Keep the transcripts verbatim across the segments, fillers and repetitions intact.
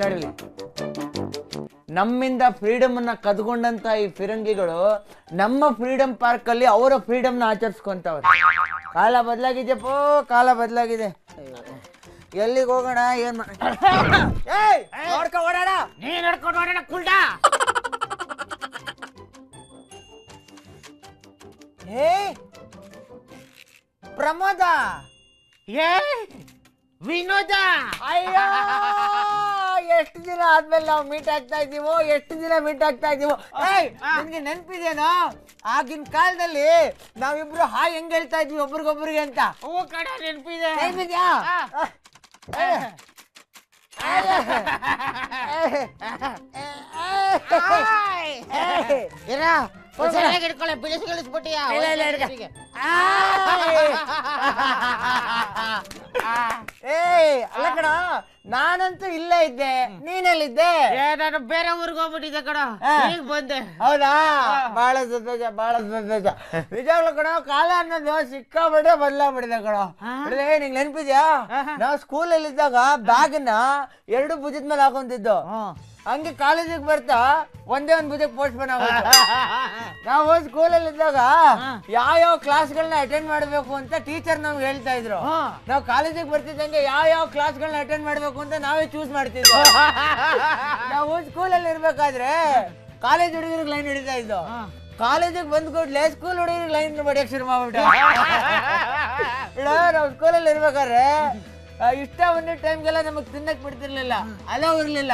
ಎಲ್ಲರಲಿ ನಮ್ಮಿಂದ ಫ್ರೀಡಮ್ ಅನ್ನ ಕದ್ಕೊಂಡಂತ ಈ ಫಿರಂಗಿಗಳು ನಮ್ಮ ಫ್ರೀಡಮ್ ಪಾರ್ಕ್ ಅಲ್ಲಿ ಅವರ ಫ್ರೀಡಮ್ನ ಆಚರಿಸ್ಕೊಂತವ್ರೆ. ಕಾಲ ಬದಲಾಗಿದೆ ಪೋ, ಕಾಲ ಬದಲಾಗಿದೆ. ಎಲ್ಲಿಗೆ ಹೋಗೋಣ? ಏನ್ ಓಡಾಡ? ಪ್ರಮೋದ ವಿನೋದ, ಅಯ್ಯೋ ಎಷ್ಟು ದಿನ ಆದ್ಮೇಲೆ ನಾವು ಮೀಟ್ ಆಗ್ತಾ ಇದೀವೋ, ಎಷ್ಟು ದಿನ ಮೀಟ್ ಆಗ್ತಾ ಇದೀವೋ. ನಿಮ್ಗೆ ನೆನ್ಪಿದೇನೋ ಆಗಿನ ಕಾಲದಲ್ಲಿ ನಾವಿಬ್ರು ಹಾಯ್ ಹೆಂಗ್ ಹೇಳ್ತಾ ಇದ್ವಿ ಒಬ್ರಿಗೊಬ್ರಿಗೆ ಅಂತ? ನೆನ್ಪಿದೆ ನೆನ್ಪಿದ್ಯಾ? ನಾನಂತೂ ಇಲ್ಲೇ ಇದ್ದೆ, ನೀನಲ್ಲಿದ್ದೆ, ನಾನು ಬೇರೆ ಊರಿಗೆ ಹೋಗ್ಬಿಟ್ಟಿದ್ದೆ ಕಣ, ಈಗ ಬಂದೆ. ಹೌದಾ? ಬಹಳ ಸಂತೋಷ, ಬಹಳ ಸಂತೋಷ. ನಿಜವಾಗ್ಲೂ ಕಣ, ಕಾಲ ಅನ್ನೋದು ಸಿಕ್ಕಾಬಿಟ್ಟೆ ಬದಲಾಗ್ಬಿಟ್ಟಿದೆ ಕಣ. ನಿಂಗೆ ನೆನಪಿದ್ಯಾ, ನಾವು ಸ್ಕೂಲಲ್ಲಿ ಇದ್ದಾಗ ಬ್ಯಾಗ್ ನ ಎರಡು ಭುಜದ ಮೇಲೆ ಹಾಕೊಂತಿದ್ದು, ಹಂಗೆ ಕಾಲೇಜಿಗೆ ಬರ್ತಾ ಒಂದೇ ಒಂದ್ ಬುಜಕ್ಕೆ ಪೋಸ್ಟ್ ಮ್ಯಾನ್ ಆಗೋದು. ನಾವು ಸ್ಕೂಲಲ್ಲಿ ಇದ್ದಾಗ ಯಾವ ಯಾವ ಕ್ಲಾಸ್ಗಳನ್ನ ಅಟೆಂಡ್ ಮಾಡಬೇಕು ಅಂತ ಟೀಚರ್ ನಮ್ಗೆ ಹೇಳ್ತಾ ಇದ್ರು. ನಾವು ಕಾಲೇಜಿಗೆ ಬರ್ತಿದ್ದಂಗೆ ಯಾವ ಯಾವ ಕ್ಲಾಸ್ಗಳನ್ನ ಅಟೆಂಡ್ ಮಾಡಬೇಕು ಅಂತ ನಾವೇ ಚೂಸ್ ಮಾಡ್ತಿದ್ವಿ. ನಾವು ಸ್ಕೂಲಲ್ಲಿ ಇರ್ಬೇಕಾದ್ರೆ ಕಾಲೇಜ್ ಹುಡುಗರಿಗೆ ಲೈನ್ ಹಿಡಿತಾ ಇದ್ದು, ಕಾಲೇಜಿಗೆ ಬಂದ್ ಕೂಡಲೇ ಸ್ಕೂಲ್ ಹುಡುಗರಿಗೆ ಲೈನ್ ಬಡಿಯಕ್ಕೆ ಶುರು ಮಾಡ್ಬಿಟ್ಟು. ನಾವು ಸ್ಕೂಲಲ್ಲಿ ಇರ್ಬೇಕಾದ್ರೆ ಇಷ್ಟ ಒಂದು ಟೈಮ್ಗೆಲ್ಲ ನಮಗ್ ತಿನ್ನಕ್ ಬಿಡ್ತಿರ್ಲಿಲ್ಲ, ಅಲೋ ಇರ್ಲಿಲ್ಲ.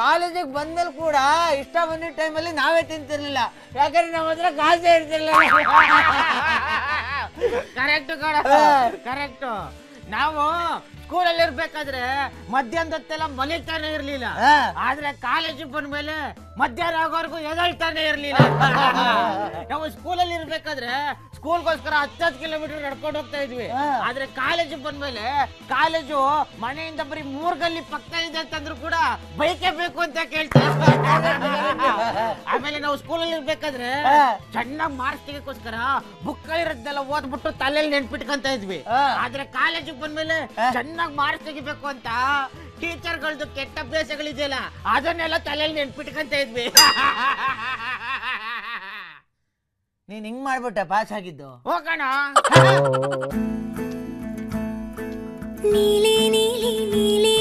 ಕಾಲೇಜಿಗೆ ಬಂದ್ಮೇಲೆ ಕೂಡ ಇಷ್ಟ ಬಂದಿದ್ದ ಟೈಮಲ್ಲಿ ನಾವೇ ತಿಂತಿರ್ಲಿಲ್ಲ, ಯಾಕಂದ್ರೆ ನಮ್ಮ ಹತ್ರ ಕಾಸೇ ಇರ್ತಿರ್ಲಿಲ್ಲ. Correct correct. ನಾವು ಸ್ಕೂಲಲ್ಲಿ ಇರ್ಬೇಕಾದ್ರೆ ಮಧ್ಯಾಹ್ನದೊತ್ತೆಲ್ಲ ಮಲೀತಾನೆ ಇರ್ಲಿಲ್ಲ, ಆದ್ರೆ ಕಾಲೇಜಿಗೆ ಬಂದ್ಮೇಲೆ ಮಧ್ಯಾಹ್ನ ಆಗೋರ್ಗು ಎದಳ್ತಾನೆ ಇರ್ಲಿಲ್ಲ. ನಾವು ಸ್ಕೂಲಲ್ಲಿ ಇರ್ಬೇಕಾದ್ರೆ ಸ್ಕೂಲ್ಗೋಸ್ಕರ ಹತ್ತತ್ತು ಕಿಲೋಮೀಟರ್ ನಡ್ಕೊಂಡು ಹೋಗ್ತಾ ಇದ್ವಿ, ಆದ್ರೆ ಕಾಲೇಜಿಗೆ ಬಂದ್ಮೇಲೆ ಕಾಲೇಜು ಮನೆಯಿಂದ ಬರೀ ಮೂರ್ ಗಲ್ಲಿ ಪಕ್ಕ ಇದೆ ಅಂತಂದ್ರು ಕೂಡ ಬೈಕೇ ಬೇಕು ಅಂತ ಕೇಳ್ತಾ. ಆಮೇಲೆ ನಾವು ಸ್ಕೂಲಲ್ಲಿ ಇರ್ಬೇಕಾದ್ರೆ ಚೆನ್ನಾಗಿ ಮಾರ್ಕ್ಸ್ ತೆಗೋಸ್ಕರ ಬುಕ್ಕಲ್ಲಿರೋದನ್ನೆಲ್ಲ ಓದ್ಬಿಟ್ಟು ತಲೆಯಲ್ಲಿ ನೆನ್ಪಿಟ್ಕೊಂತ ಇದ್ವಿ, ಆದ್ರೆ ಕಾಲೇಜಿಗೆ ಬಂದ್ಮೇಲೆ ಚೆನ್ನಾಗಿ ಮಾರ್ಕ್ಸ್ ತೆಗಿಬೇಕು ಅಂತ ಟೀಚರ್ಗಳದ್ದು ಕೆಟ್ಟ ಅಭ್ಯಾಸಗಳಿದೆಯಲ್ಲ ಅದನ್ನೆಲ್ಲ ತಲೆಯಲ್ಲಿ ನೆನ್ಪಿಟ್ಕೊಂತ ಇದ್ವಿ. ನೀನ್ ಹಿಂಗ್ ಮಾಡ್ಬಿಟ್ಟ ಪಾಸ್ ಆಗಿದ್ದು. ಹೋಗೋಣ. ನೀಲಿ ನೀಲಿ ನೀಲಿ